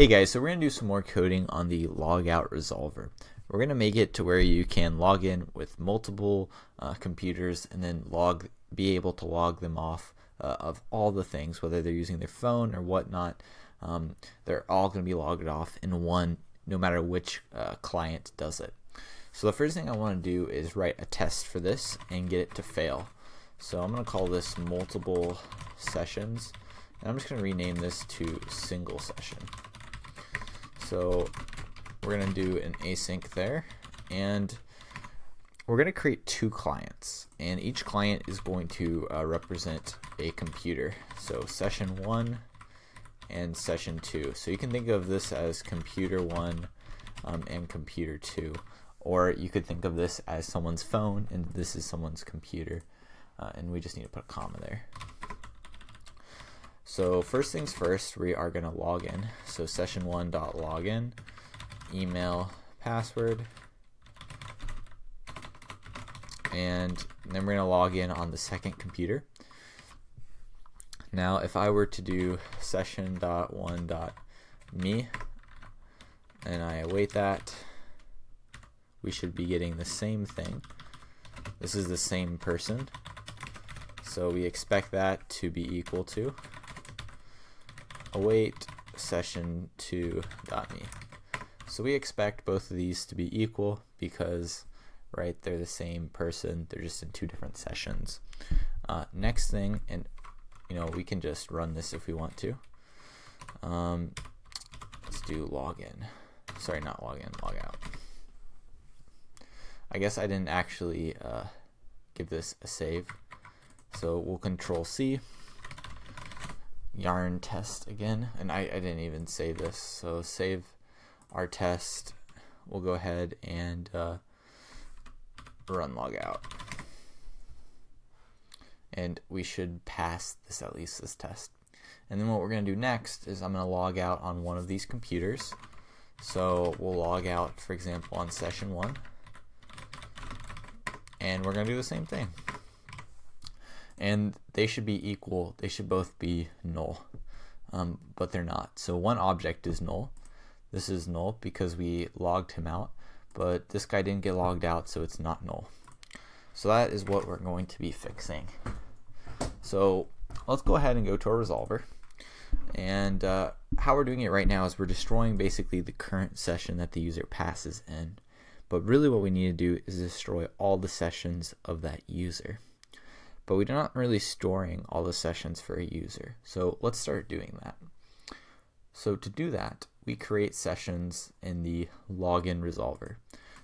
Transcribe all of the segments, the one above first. Hey guys, so we're going to do some more coding on the logout resolver. We're going to make it to where you can log in with multiple computers and then be able to log them off of all the things, whether they're using their phone or whatnot. They're all going to be logged off in one, no matter which client does it. So the first thing I want to do is write a test for this and get it to fail. So I'm going to call this multiple sessions, and I'm just going to rename this to single session. So we're going to do an async there, and we're going to create two clients, and each client is going to represent a computer. So session 1 and session 2. So you can think of this as computer 1 and computer 2, or you could think of this as someone's phone and this is someone's computer, and we just need to put a comma there. So first things first, we are going to log in. So session1.login, email, password, and then we're going to log in on the second computer. Now if I were to do session.1.me and I await that, we should be getting the same thing. This is the same person, so we expect that to be equal to await session2.me. So we expect both of these to be equal because, right, they're the same person, they're just in two different sessions. Next thing, and you know, we can just run this if we want to. Let's do login. Sorry, not login, logout. I guess I didn't actually give this a save. So we'll control C. Yarn test again, and I didn't even save this, so save our test. We'll go ahead and run logout, and we should pass this, at least this test. And then what we're going to do next is I'm going to log out on one of these computers. So we'll log out, for example, on session 1, and we're going to do the same thing. And they should be equal, they should both be null, but they're not. So one object is null. This is null because we logged him out, but this guy didn't get logged out, so it's not null. So that is what we're going to be fixing. So let's go ahead and go to our resolver. And how we're doing it right now is we're destroying basically the current session that the user passes in. But really what we need to do is destroy all the sessions of that user. But we're not really storing all the sessions for a user. So let's start doing that. So to do that, we create sessions in the login resolver.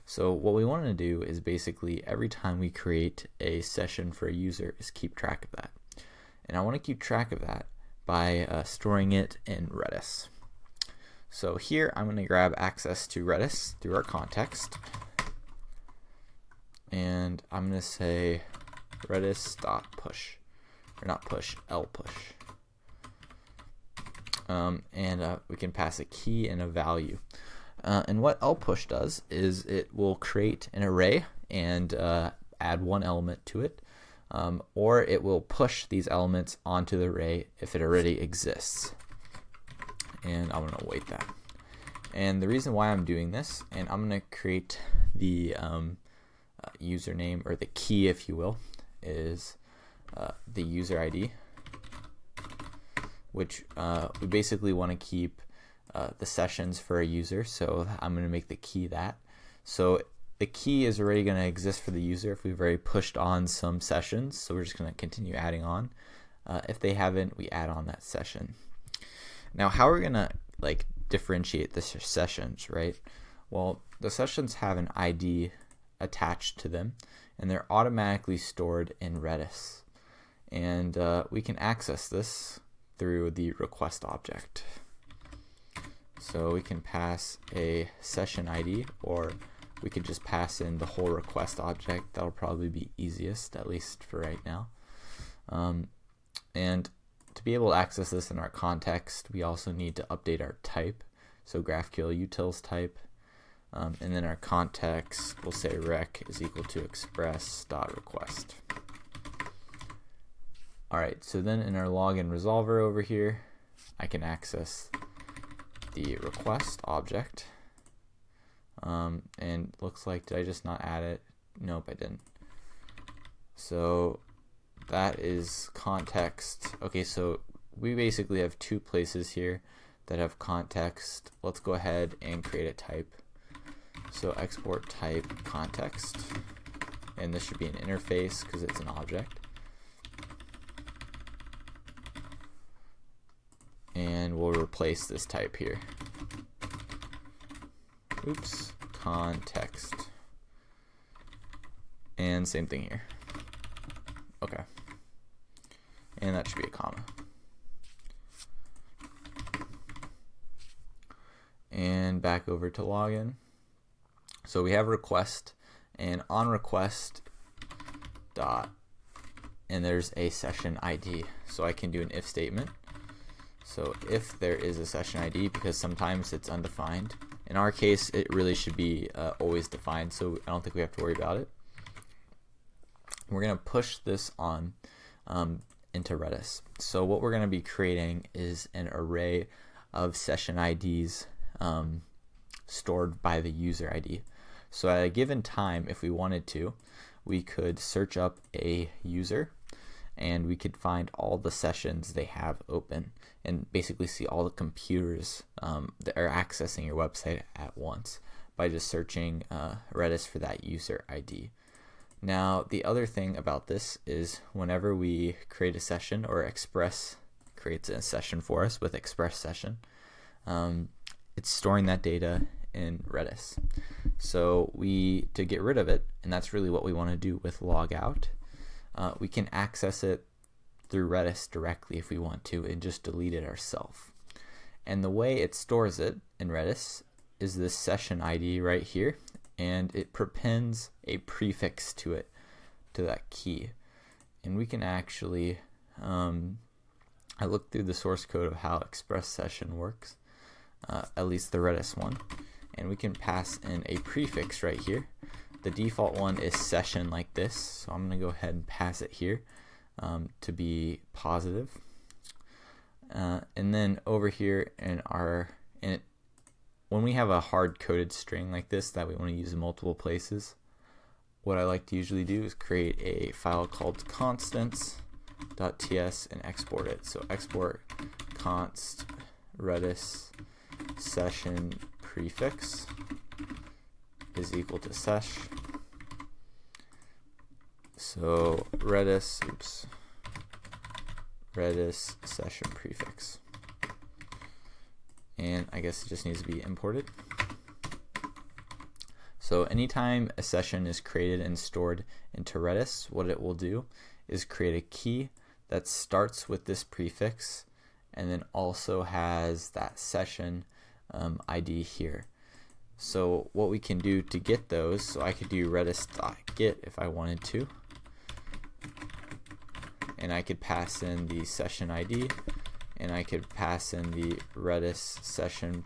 So what we want to do is basically every time we create a session for a user is keep track of that. And I want to keep track of that by storing it in Redis. So here I'm going to grab access to Redis through our context. And I'm going to say Redis.push, or not push, lpush. We can pass a key and a value. And what lpush does is it will create an array and add one element to it, or it will push these elements onto the array if it already exists. And I'm going to await that. And the reason why I'm doing this, and I'm going to create the username, or the key if you will, is the user ID, which we basically want to keep the sessions for a user. So I'm going to make the key that. So the key is already going to exist for the user if we've already pushed on some sessions. So we're just going to continue adding on. If they haven't, we add on that session. Now, how are we going to like differentiate the sessions, right? Well, the sessions have an ID attached to them, and they're automatically stored in Redis. And we can access this through the request object. So we can pass a session ID, or we could just pass in the whole request object. That'll probably be easiest, at least for right now. And to be able to access this in our context, we also need to update our type. So GraphQL utils type. And then our context, we'll say rec is equal to express.request. Alright, so then in our login resolver over here, I can access the request object. And looks like, did I just not add it? Nope, I didn't. So that is context. Okay, so we basically have two places here that have context. Let's go ahead and create a type. So export type context, and this should be an interface because it's an object. And we'll replace this type here. Oops, context. And same thing here. Okay. And that should be a comma. And back over to login. So we have request, and on request dot, and there's a session ID. So I can do an if statement. So if there is a session ID, because sometimes it's undefined. In our case, it really should be always defined, so I don't think we have to worry about it. We're going to push this on into Redis. So what we're going to be creating is an array of session IDs stored by the user ID. So at a given time, if we wanted to, we could search up a user and we could find all the sessions they have open and basically see all the computers that are accessing your website at once by just searching Redis for that user ID. Now, the other thing about this is whenever we create a session, or Express creates a session for us with Express session, it's storing that data in Redis. So to get rid of it, and that's really what we want to do with logout, we can access it through Redis directly if we want to and just delete it ourselves. And the way it stores it in Redis is this session ID right here, and it prepends a prefix to it, to that key. And we can actually, I looked through the source code of how Express session works, at least the Redis one, and we can pass in a prefix right here. The default one is session like this, so I'm going to go ahead and pass it here to be positive. And then over here in our, when we have a hard-coded string like this that we want to use in multiple places, what I like to usually do is create a file called constants.ts and export it. So export const redis session prefix is equal to sesh. So redis, oops, redis session prefix. And I guess it just needs to be imported. So anytime a session is created and stored into Redis, what it will do is create a key that starts with this prefix and then also has that session ID here. So what we can do to get those, so I could do redis.get if I wanted to, and I could pass in the session ID, and I could pass in the Redis session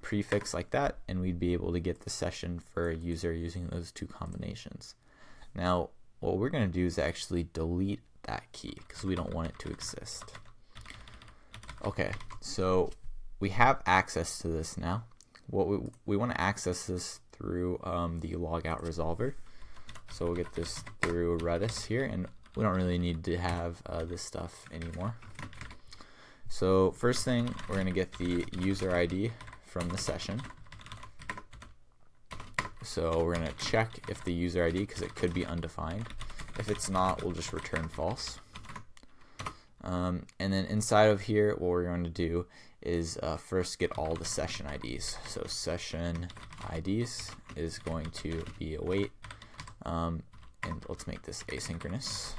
prefix like that, and we'd be able to get the session for a user using those two combinations. Now, what we're going to do is actually delete that key because we don't want it to exist. Okay, so we have access to this now. What we want to access this through the logout resolver. So we'll get this through Redis here, and we don't really need to have this stuff anymore. So first thing, we're going to get the user ID from the session. So we're going to check if the user ID, because it could be undefined. If it's not, we'll just return false. And then inside of here, what we're going to do is first get all the session IDs. So session IDs is going to be await, and let's make this asynchronous.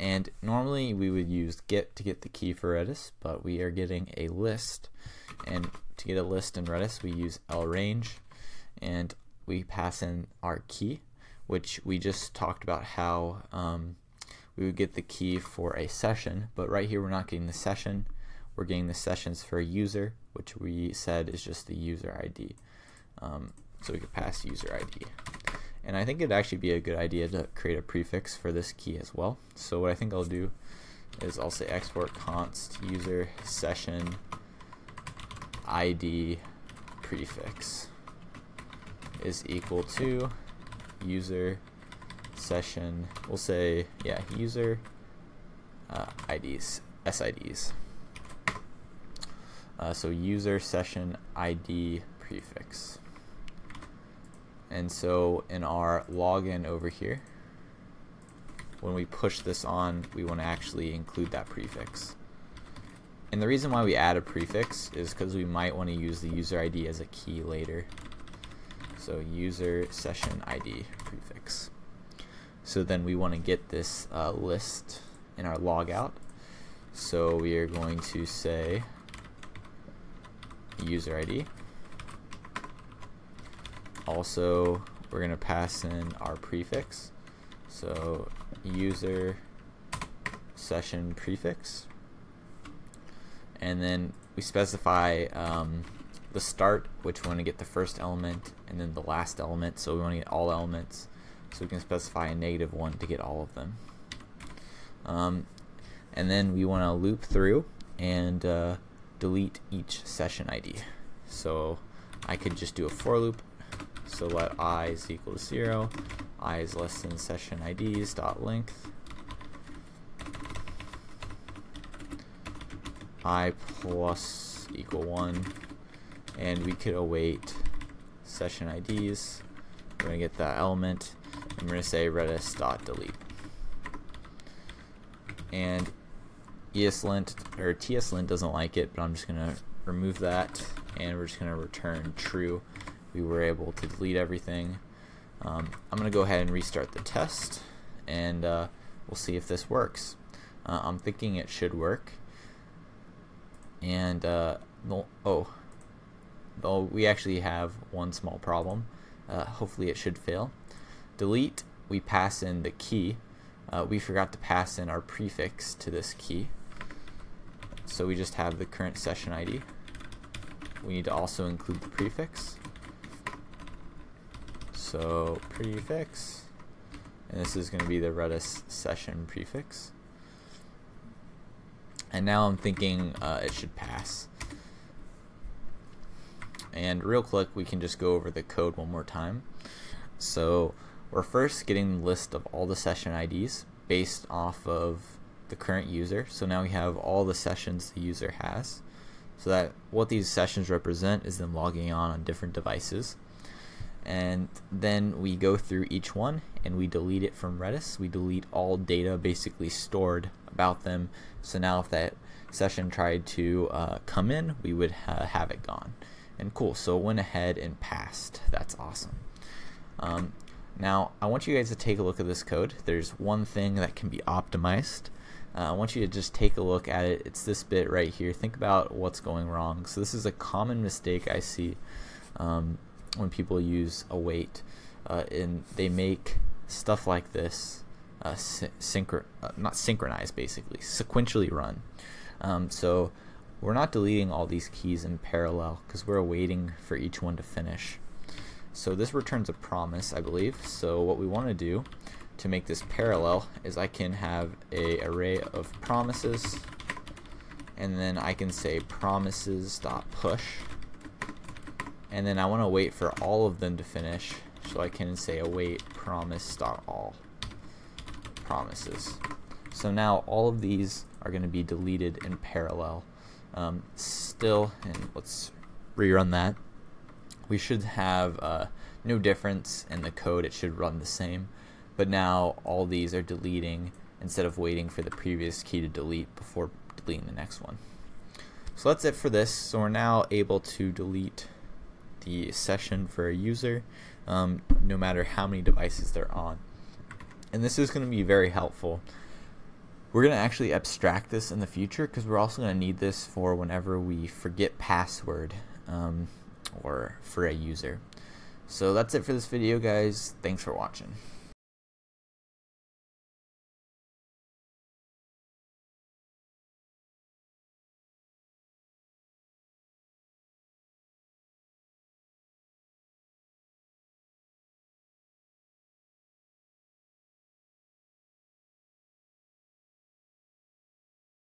And normally we would use get to get the key for Redis, but we are getting a list, and to get a list in Redis we use lrange, and we pass in our key, which we just talked about how we would get the key for a session, but right here we're not getting the session, we're getting the sessions for a user, which we said is just the user ID. So we could pass user ID. And I think it'd actually be a good idea to create a prefix for this key as well. So what I think I'll do is I'll say export const user session id prefix is equal to user session. We'll say, yeah, user IDs, SIDs. So user session ID prefix. And so in our login over here, when we push this on, we want to actually include that prefix. And the reason why we add a prefix is because we might want to use the user ID as a key later. So user session ID prefix. So then we want to get this list in our logout. So we are going to say user ID. Also, we're going to pass in our prefix. So user session prefix. And then we specify the start, which we want to get the first element, and then the last element. So we want to get all elements. So we can specify a -1 to get all of them. And then we want to loop through and delete each session ID. So I could just do a for loop. So let I is equal to 0, I is less than session IDs dot length, I plus equal 1, and we could await session IDs. We're going to get that element, and we're going to say Redis dot delete. And ESLint or TSLint doesn't like it, but I'm just going to remove that, and we're just going to return true. We were able to delete everything. I'm going to go ahead and restart the test, and we'll see if this works. I'm thinking it should work. And we actually have one small problem. Hopefully it should fail. Delete, we pass in the key. We forgot to pass in our prefix to this key. So we just have the current session ID. We need to also include the prefix. So prefix, and this is going to be the Redis session prefix. And now I'm thinking it should pass. And real quick, we can just go over the code one more time. So we're first getting the list of all the session IDs based off of the current user. So now we have all the sessions the user has. So that what these sessions represent is them logging on different devices. And then we go through each one and we delete it from Redis. We delete all data basically stored about them. So now if that session tried to come in, we would have it gone. And cool, so it went ahead and passed. That's awesome. Now I want you guys to take a look at this code. There's one thing that can be optimized. I want you to just take a look at it. It's this bit right here. Think about what's going wrong. So this is a common mistake I see when people use await, and they make stuff like this sequentially run. So we're not deleting all these keys in parallel because we're waiting for each one to finish. So this returns a promise, I believe. So what we want to do to make this parallel is I can have an array of promises, and then I can say promises.push. And then I want to wait for all of them to finish, so I can say await promise.all promises. So now all of these are going to be deleted in parallel. And let's rerun that. We should have no difference in the code. It should run the same. But now all these are deleting instead of waiting for the previous key to delete before deleting the next one. So that's it for this. So we're now able to delete the session for a user no matter how many devices they're on. And this is going to be very helpful. We're going to actually abstract this in the future because we're also going to need this for whenever we forget password or for a user. So that's it for this video, guys. Thanks for watching.